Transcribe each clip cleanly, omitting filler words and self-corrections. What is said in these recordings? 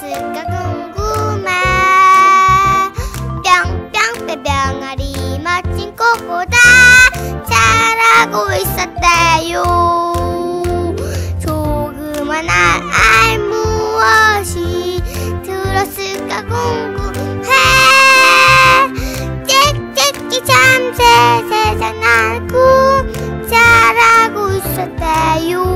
있을까 궁금해. 뿅뿅 빼병아리 멋진 꽃보다 잘하고 있었대요. 조그만 알 무엇이 들었을까 궁금해. 찍찍이 참새 세상 알고 잘하고 있었대요.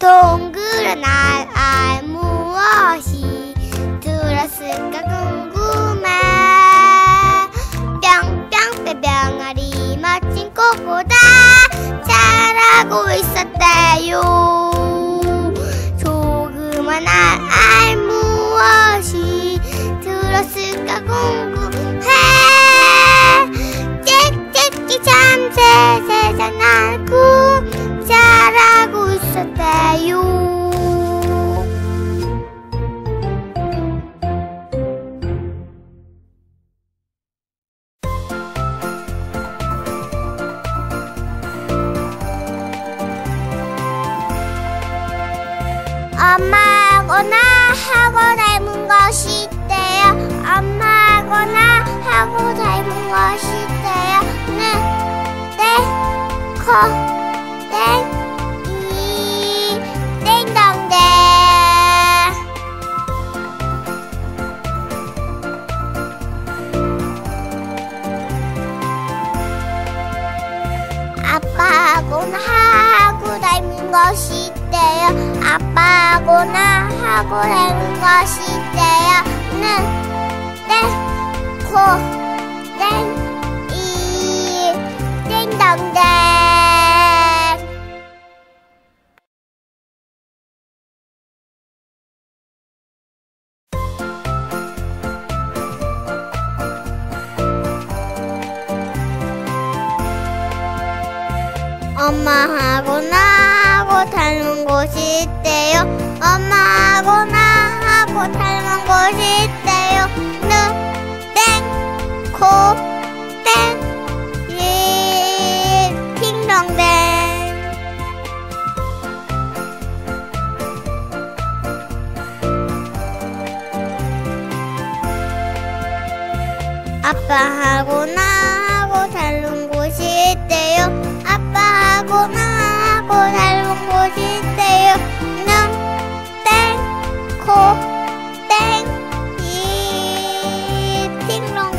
동그란 알 무엇이 들었을까 궁금해. 뿅뿅 빼병아리 멋진 꽃보다 잘하고 있었대요. 조그만 알 무엇이 들었을까 궁금해. 찍찍이 참새 세상 알고 잘하고 있었대요. 엄마하거나 하고 닮은 것이 있대요. 엄마하거나 하고 닮은 것이 있대요. 눈, 코, 이, 땡덩대. 아빠하고나 하고 닮은 것이 있대요. 아빠하고나 하고 닮은 것이 있대요. 눈, 코, 이, 땡덩댕. 엄마하고나 하고 닮은 것이 있대요. 엄마하고나 하고 닮은 것이 있대요. 눈, 땡, 코, 땡, 이, 팅동댕. 아빠하고나 하고 닮은 것이 있대요. 아빠하고나 하고 닮은 것이 있대요. 눈, 땡, 코, 땡, 이, 팅동댕.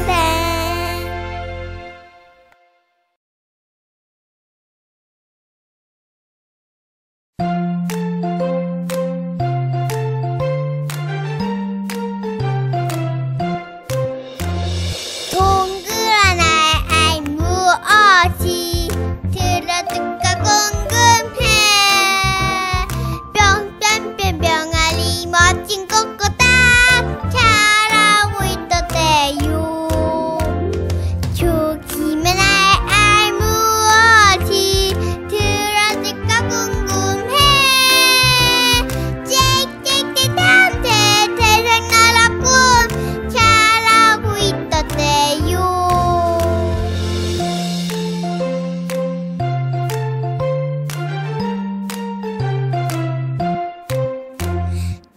동그란 알 무엇이 들었을까 궁금해. 뿅뿅 빼병아리 멋진 꽃보다 잘하고 있었대요. 조그만 알 무엇이 들었을까 궁금해. 찍찍이 탐새 세상 알았군 잘하고 있었대요.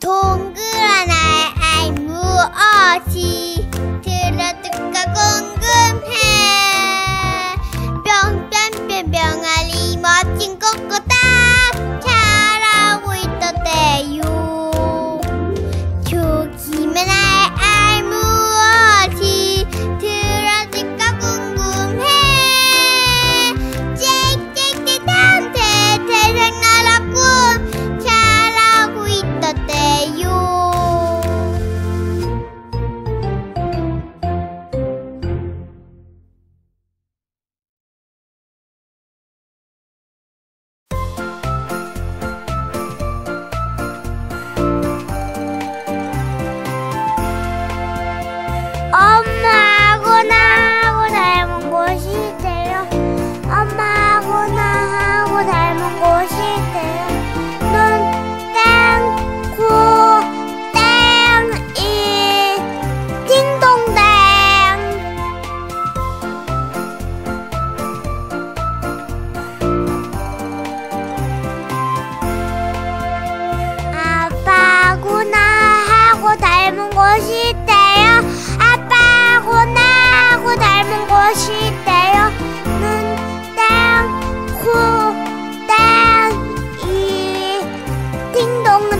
동그란 알 무엇이 들었을까 궁금해. 뿅뿅 빼병아리 멋진 꽃보다 잘하고 있었대요. 조그만 알 무엇이 들었을까 궁금해. 찍찍이 탐새 세상 알았군 잘하고 있었대요. 곳이 있대요. 아빠하고 나하고 닮은 곳이 있대요. 눈 땅, 코 땅, 이 띵동댕.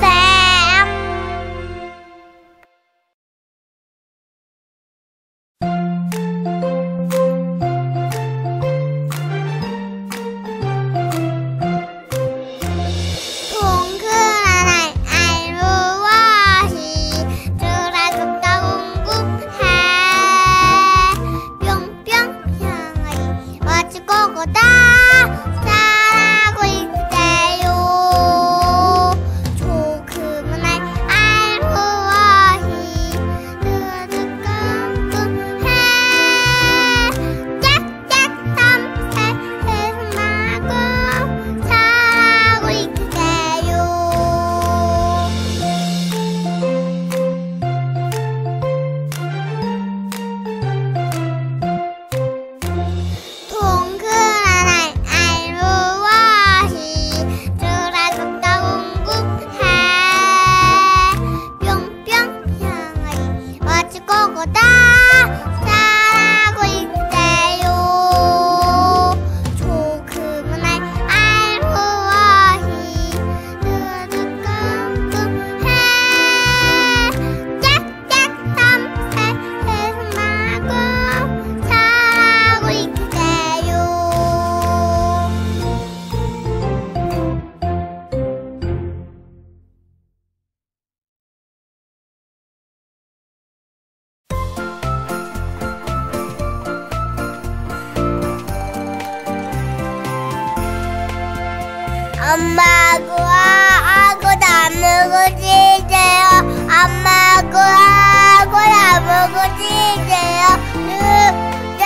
엄마하고 하고 닮은 곳이 있대요. 엄마하고 하고 닮은 곳이 있대요. 눈대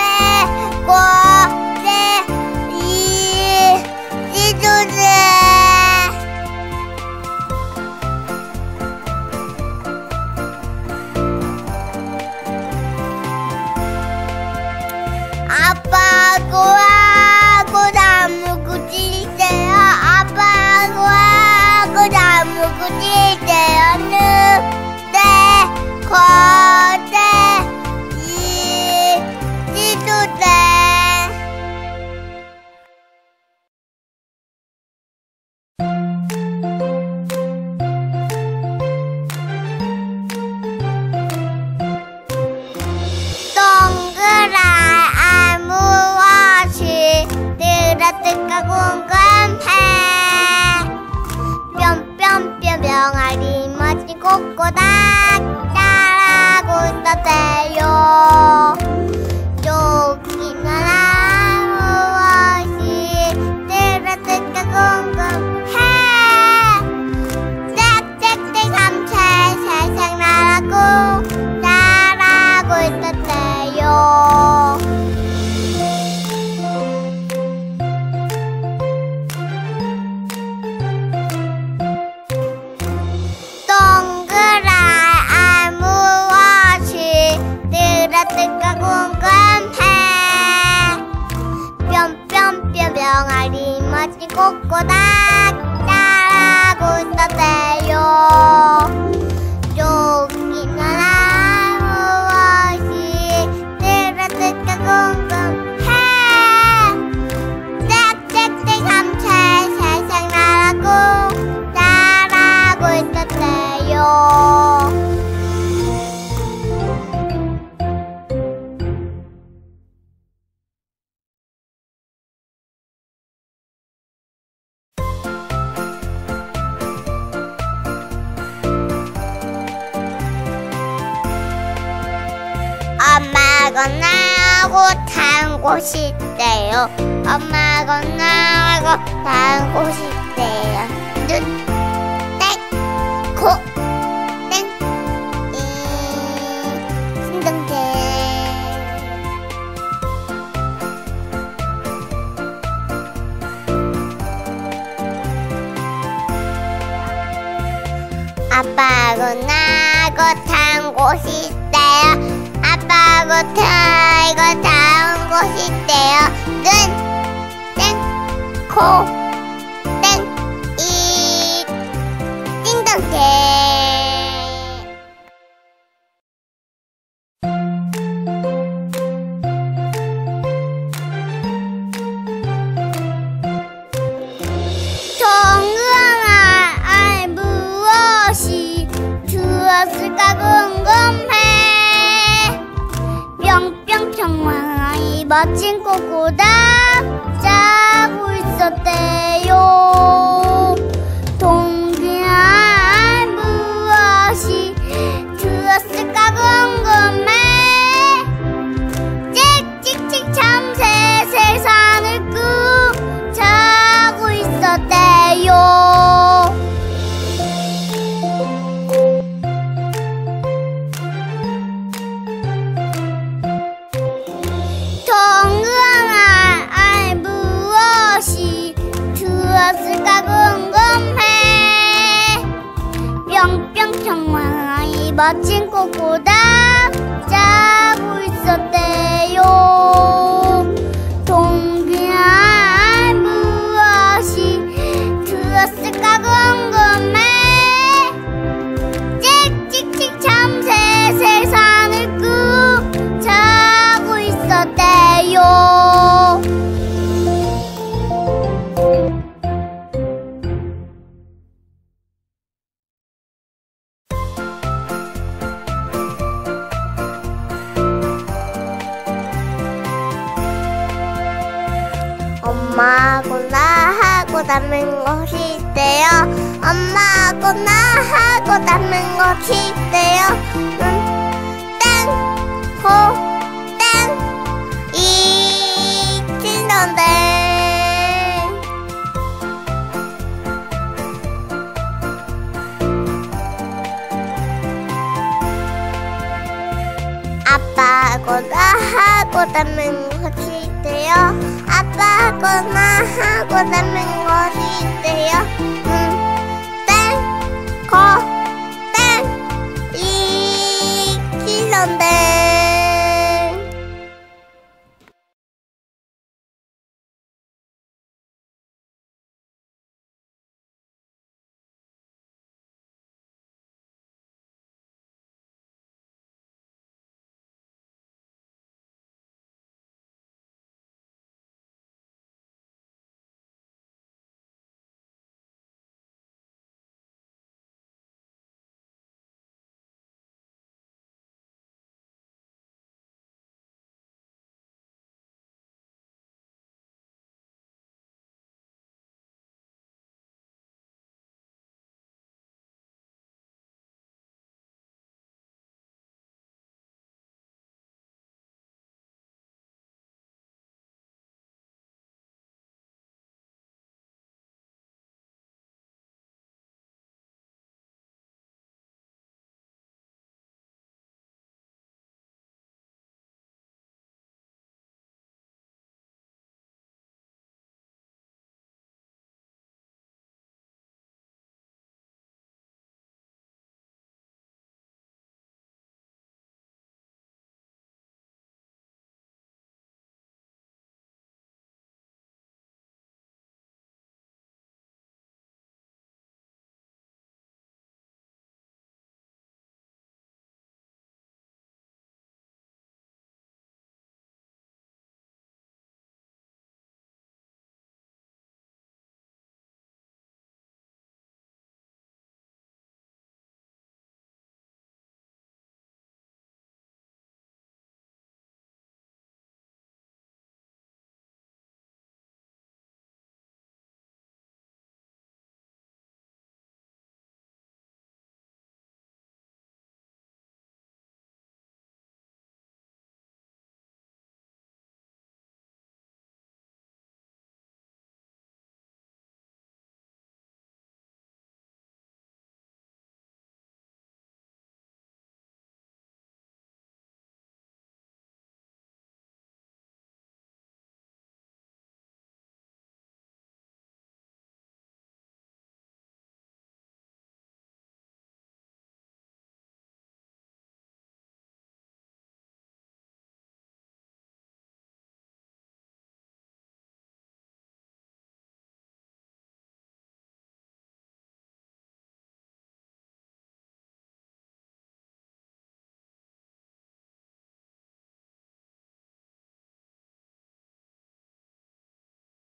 꼬대 이 찌두대. 아빠하고 하고 닮은 곳이 있대요. 아빠하고 닮은 곳이 있대요. 눈대 코대 이 찌두대. 동그란 알 무엇이 늘어뜨까 궁금해. 뿅뿅뿅 병아리 멋지 꼬꼬닥 자라고 있었대요. 여기는 무엇이 늘어뜨까 궁금해. 짹짹짹 삼채 살짝 날아고 자라고 있었대요. 늘어뜨까 궁금해. 뿅뿅뿅 병아리 멋진 꼬꼬닥 자라고 있었대요. 여기는 무엇이 늘어뜨까 궁금해. 짹짹짹 삼채 살짝 날아고 자라고 있었대요. 엄마하고 나하고 닮은 곳이 있대요. 엄마하고 나하고 닮은 곳이 있대요. 눈, 땡, 코, 땡, 이, 띵동댕. 아빠하고 나하고 닮은 곳이 있대요. 아빠하고 나하고 닮은 곳이 있대요. 눈, 땡, 코, 땡, 이, 띵동댕. 마침 꼬꼬닥 짜고 있었대요. 동비한 무엇이 들었을까 궁금해. 찍찍찍 잠새 세상을 꾹 자고 있었대요. 멋진 꼬꼬닥 자고 있었대요. 동그란 무엇이 들었을까 궁금해. 찍찍찍 잠새 세상을 꾹 자고 있었대요. 엄마하고 나하고 닮은 것이 있대요. 엄마하고 나하고 닮은 것이 있대요. 땡, 호, 땡, 이, 찐던데. 아빠하고 나하고 닮은 것이 있대요. 아빠하고 나하고 닮은 것이 있대요. 땡, 거, 땡, 이, 길던데.